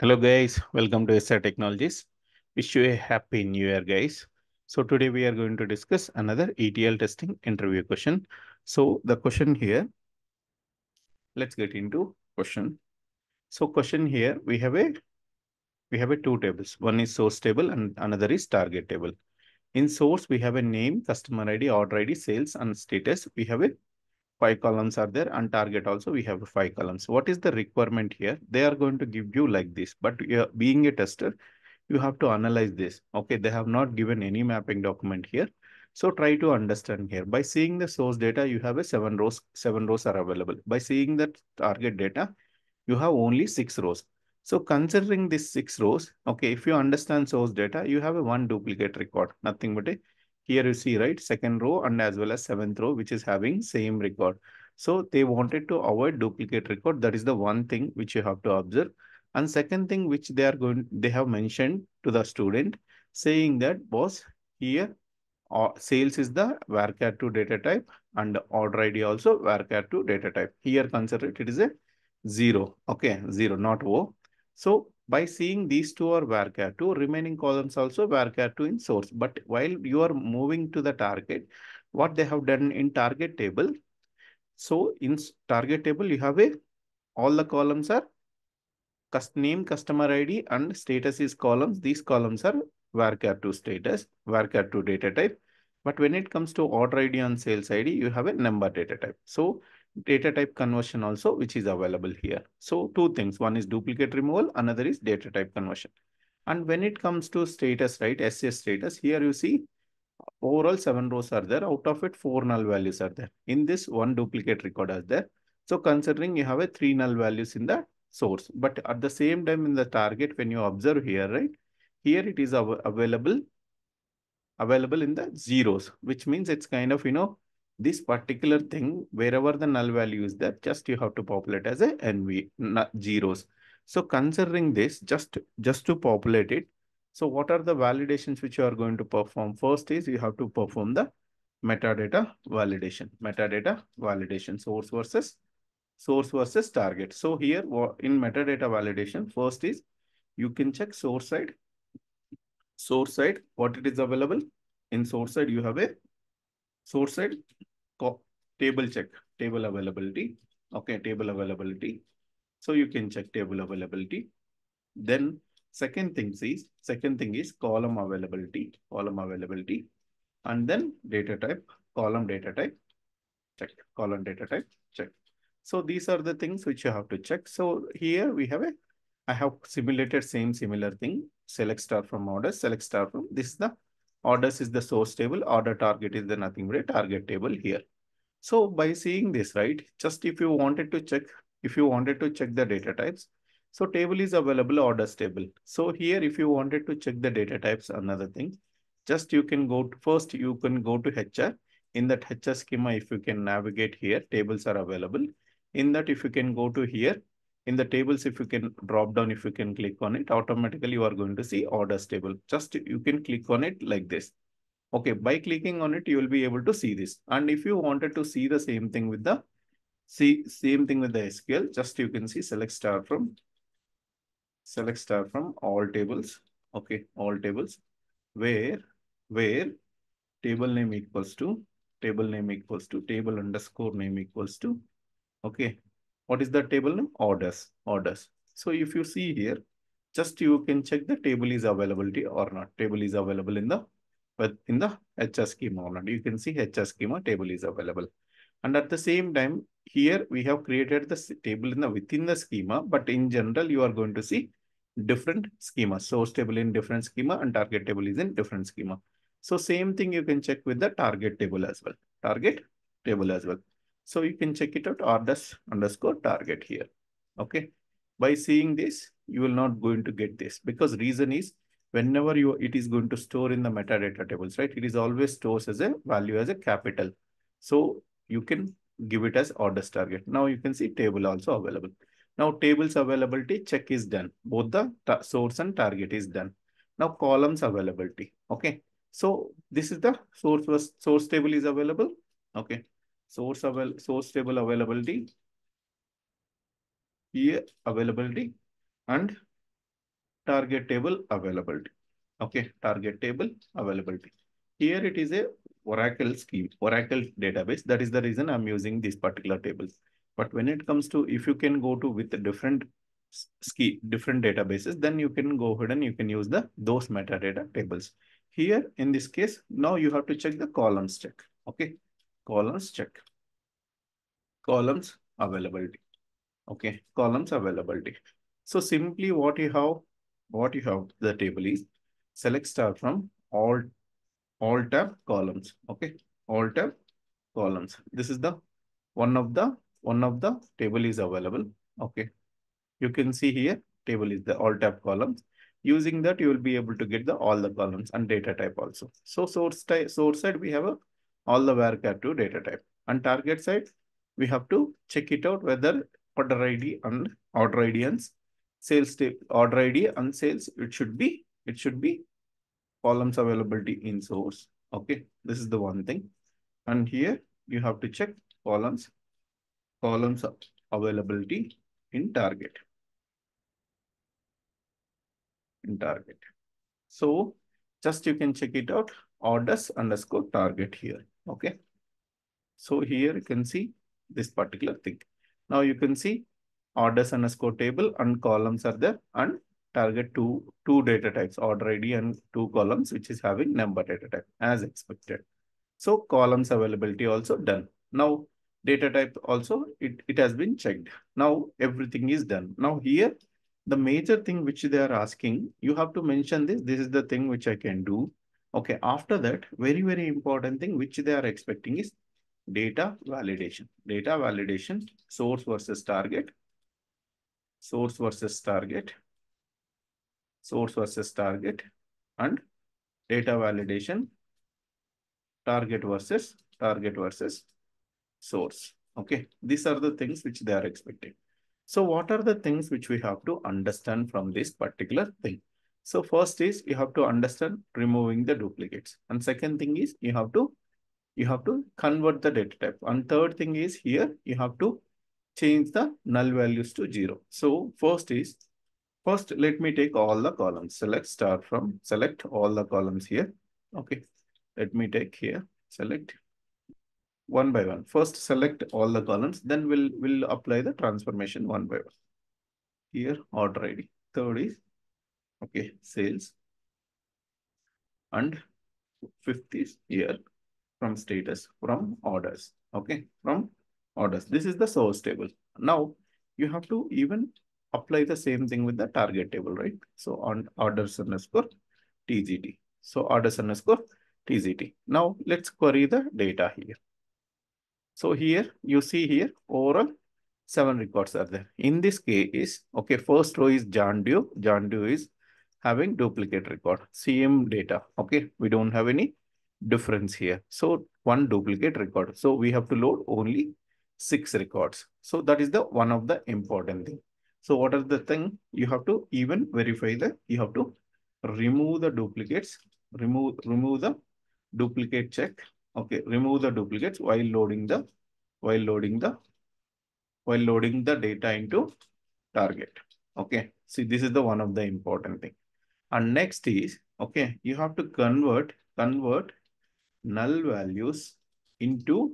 Hello guys, welcome to SR Technologies. Wish you a happy new year guys. So today we are going to discuss another ETL testing interview question. So the question here, let's get into question. So question here, we have a two tables. One is source table and another is target table. In source, we have a name, customer ID, order ID, sales and status. We have a 5 columns are there, and target also we have 5 columns. What is the requirement here? They are going to give you like this, but being a tester, you have to analyze this. Okay, they have not given any mapping document here. So try to understand here. By seeing the source data, you have a 7 rows are available. By seeing the target data, you have only 6 rows. So considering this 6 rows, okay, if you understand source data, you have a 1 duplicate record, nothing but a here you see, right, 2nd row and as well as 7th row, which is having same record. So they wanted to avoid duplicate record. That is the one thing which you have to observe. And second thing which they have mentioned to the student, saying that boss here, sales is the VARCHAR2 data type and order ID also VARCHAR2 data type. Here consider it is a 0. Okay, 0, not O. So by seeing these two are VARCHAR2, remaining columns also VARCHAR2 in source. But while you are moving to the target, what they have done in target table. So in target table, you have all the columns are name, customer ID and status is columns. These columns are VARCHAR2 status, VARCHAR2 data type. But when it comes to order ID and sales ID, you have a number data type. So data type conversion also, which is available here. So two things, one is duplicate removal, another is data type conversion. And when it comes to status, right, SS status, here you see overall 7 rows are there. Out of it, 4 null values are there. In this, 1 duplicate record is there. So considering you have 3 null values in the source, but at the same time in the target, when you observe here, right, here it is available in the zeros, which means it's kind of, you know, this particular thing, wherever the null value is there, just you have to populate as a NV, zeros. So considering this, just to populate it. So what are the validations which you are going to perform? First is you have to perform the metadata validation. Metadata validation, source versus target. So here in metadata validation, first is you can check source side. Source side, what it is available? In source side, you have a source side table check, table availability. Okay, table availability. So you can check table availability. Then second thing is column availability, and then data type, column data type, check, column data type, check. So these are the things which you have to check. So here we have I have simulated similar thing, select star from order, select star from, this is the orders is the source table, order target is the nothing but a target table here. So by seeing this, right, just if you wanted to check the data types, so table is available, orders table. So here, if you wanted to check the data types, another thing, just you can go to, first you can go to HR. In that HR schema, if you can navigate here, tables are available. In that, if you can go to here, in the tables, if you can drop down, if you can click on it, automatically you are going to see orders table. Just you can click on it like this. Okay, by clicking on it, you will be able to see this. And if you wanted to see the same thing with the SQL, just you can see select star from all tables. Okay, all tables where table name equals to table underscore name equals to, okay. What is the table name? Orders. So if you see here, just you can check the table is availability or not. Table is available in the HR schema or not. You can see HR schema table is available. And at the same time, here we have created the table within the schema, but in general, you are going to see different schemas. Source table in different schema and target table is in different schema. So same thing you can check with the target table as well. So you can check it out, orders underscore target here. Okay. By seeing this, you will not going to get this, because reason is whenever it is going to store in the metadata tables, right? It is always stores as a value as a capital. So you can give it as orders target. Now you can see table also available. Now tables availability check is done. Both the source and target is done. Now columns availability. Okay. So this is the source table is available. Okay. Source table availability, here availability, and target table availability. Okay, target table availability. Here it is a Oracle scheme, Oracle database. That is the reason I'm using these particular tables. But when it comes to, if you can go to with different scheme, different databases, then you can go ahead and you can use the those metadata tables. Here in this case, now you have to check the columns check. Okay, columns check. Columns availability. Okay, columns availability. So simply what you have the table is select star from all tab columns. Okay, all tab columns. This is the one of the table is available. Okay, you can see here table is the all tab columns. Using that you will be able to get the all the columns and data type also. So source type, source side we have a all the VARCHAR2 data type, and target side we have to check it out whether order ID and order ID and sales table, order ID and sales, it should be columns availability in source. Okay, this is the one thing. And here you have to check columns availability in target. In target. So just you can check it out, orders underscore target here. Okay, so here you can see this particular thing. Now you can see orders underscore table and columns are there, and target two data types, order ID and two columns, which is having number data type as expected. So columns availability also done. Now data type also, it has been checked. Now everything is done. Now here, the major thing which they are asking, you have to mention this. This is the thing which I can do. Okay, after that, very, very important thing which they are expecting is data validation. Data validation, source versus target. Source versus target. Source versus target. And data validation. Target versus source. Okay. These are the things which they are expecting. So what are the things which we have to understand from this particular thing? So first is you have to understand removing the duplicates. And second thing is you have to convert the data type. And third thing is here, you have to change the null values to 0. So first let me take all the columns. Select all the columns here. Okay. Let me take here, select one by one. First select all the columns, then we'll apply the transformation one by one. Here, order ID. Third is, okay, sales. And fifth is here. From status, from orders. Okay, from orders. This is the source table. Now, you have to even apply the same thing with the target table, right? So, on orders underscore TGT. So, orders underscore TGT. Now, let's query the data here. So, here, you see here, overall, 7 records are there. In this case, okay, first row is John Doe. John Doe is having duplicate record. Same data. Okay, we don't have any difference here. So one duplicate record. So we have to load only 6 records. So that is the one of the important thing. So what are the thing you have to even verify that you have to remove the duplicates, remove the duplicate check. Okay, remove the duplicates while loading the data into target. Okay, see, this is the one of the important thing. And next is, okay, you have to convert null values into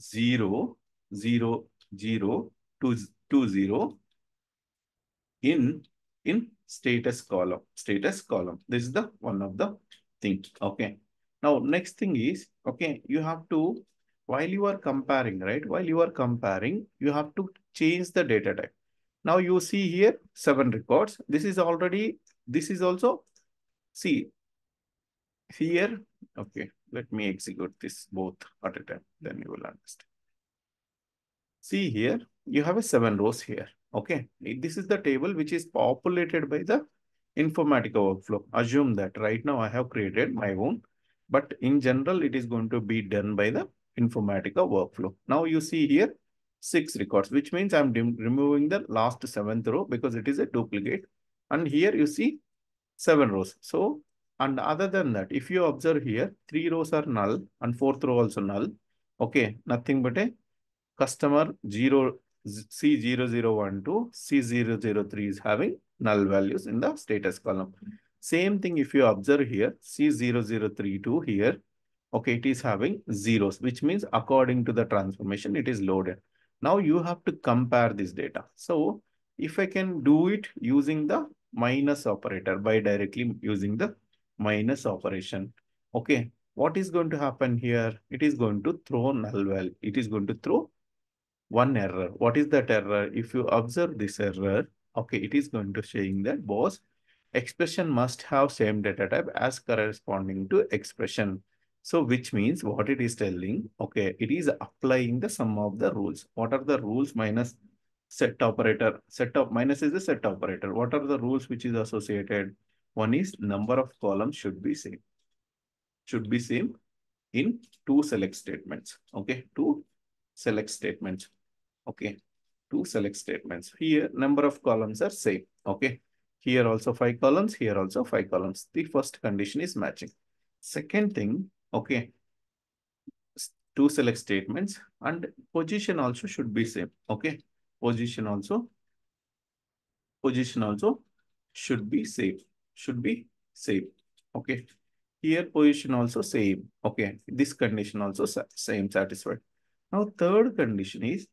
0, 0, 0 to 0 in status column. Status column. This is the one of the thing. Okay. Now next thing is, okay, you have to, while you are comparing, right? While you are comparing, you have to change the data type. Now you see here 7 records. This is already, this is also, see, here, okay, let me execute this both at a time, then you will understand. See here, you have a 7 rows here, okay. This is the table which is populated by the Informatica workflow. Assume that right now I have created my own, but in general, it is going to be done by the Informatica workflow. Now you see here 6 records, which means I'm removing the last 7th row because it is a duplicate. And here you see 7 rows. So, and other than that, if you observe here, 3 rows are null and 4th row also null. Okay, nothing but a customer C0012, C003 is having null values in the status column. Same thing if you observe here, C0032 here, okay, it is having zeros, which means according to the transformation, it is loaded. Now you have to compare this data. So if I can do it using the minus operator by directly using the minus operation, okay, what is going to happen here? It is going to throw null value. It is going to throw one error. What is that error? If you observe this error, okay, it is going to saying that boss expression must have same data type as corresponding to expression. So which means what it is telling, okay, it is applying the sum of the rules. What are the rules? Minus set operator. Set of minus is the set operator. What are the rules which is associated? One is number of columns should be same. Should be same in two select statements. Okay, two select statements. Okay, two select statements. Here, number of columns are same. Okay, here also 5 columns, here also 5 columns. The first condition is matching. Second thing, okay, two select statements and position also should be same. Okay, position also should be same. Should be same. Okay, here position also same. Okay, this condition also same satisfied. Now third condition is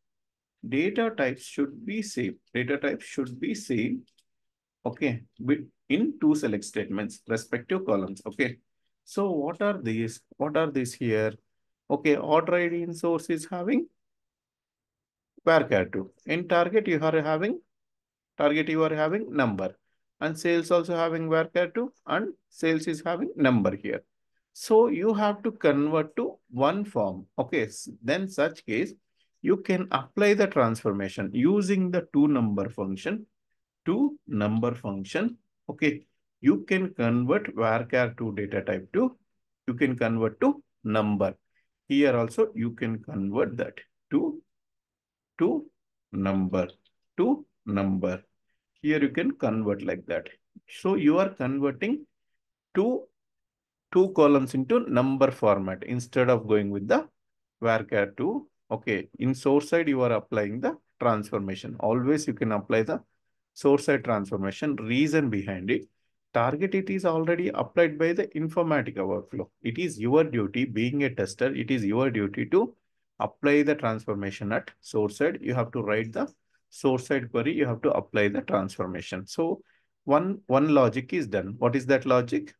data types should be same. Data types should be same. Okay, in two select statements, respective columns. Okay. So what are these? What are these here? Okay, order ID in source is having VARCHAR2. In target, you are having number, and sales also having VARCHAR2, and sales is having number here. So you have to convert to one form. Okay, then such case you can apply the transformation using the to number function. Okay. You can convert VARCHAR2 data type to, you can convert to number. Here also you can convert that to number. Here you can convert like that. So you are converting two columns into number format instead of going with the VARCHAR2. Okay, in source side you are applying the transformation. Always you can apply the source side transformation. Reason behind it. Target, it is already applied by the Informatica workflow. It is your duty, being a tester, it is your duty to apply the transformation at source side. You have to write the source side query. You have to apply the transformation. So one logic is done. What is that logic?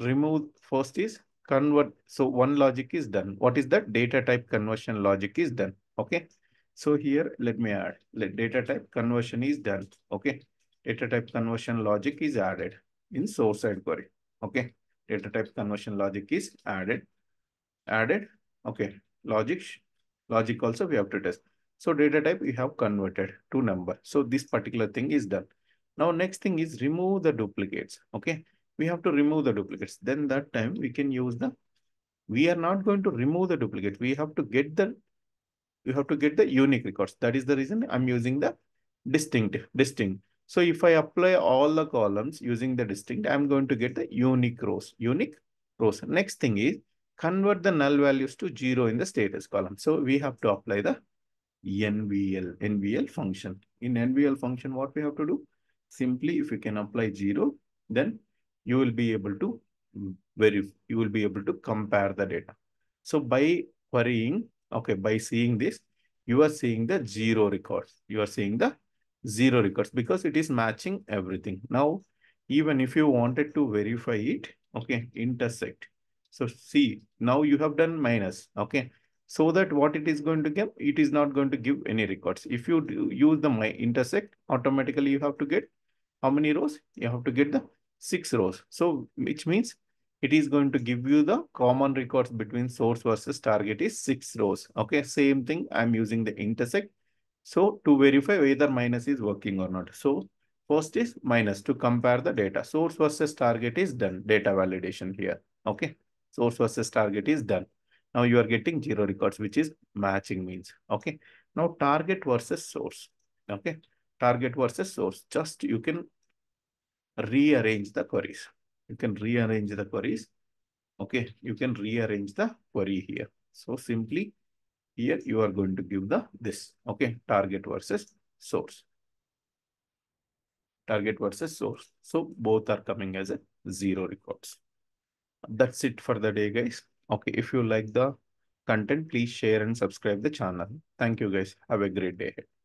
Remove first is convert. So one logic is done. What is that? Data type conversion logic is done. Okay. So here, let me add. Data type conversion is done. Okay. Data type conversion logic is added in source side query. Okay. Data type conversion logic is added. Okay. Logic also we have to test. So data type we have converted to number. So this particular thing is done. Now next thing is remove the duplicates. Okay. We have to remove the duplicates. Then that time we can use the, we are not going to remove the duplicate. We have to get the, you have to get the unique records. That is the reason I'm using the distinct. So if I apply all the columns using the distinct, I'm going to get the unique rows. Next thing is convert the null values to 0 in the status column. So we have to apply the NVL function. In NVL function, what we have to do? Simply, if you can apply 0, then you will be able to verify, you will be able to compare the data. So by querying, okay, by seeing this, you are seeing the 0 records. You are seeing the 0 records because it is matching everything. Now, even if you wanted to verify it, okay, intersect. So see, now you have done minus, okay. So that what it is going to give, it is not going to give any records. If you use the intersect, automatically you have to get how many rows? You have to get the 6 rows. So which means it is going to give you the common records between source versus target is 6 rows. Okay, same thing. I'm using the intersect. So to verify whether minus is working or not. So first is minus to compare the data. Source versus target is done. Data validation here. Okay. Source versus target is done. Now you are getting 0 records, which is matching means. Okay. Now target versus source. Okay. Target versus source. Just you can rearrange the queries. You can rearrange the queries. Okay. You can rearrange the query here. So simply, here you are going to give the this, okay, target versus source. target versus source. So both are coming as a 0 records. That's it for the day, guys. Okay, if you like the content, please share and subscribe the channel. Thank you, guys. Have a great day ahead.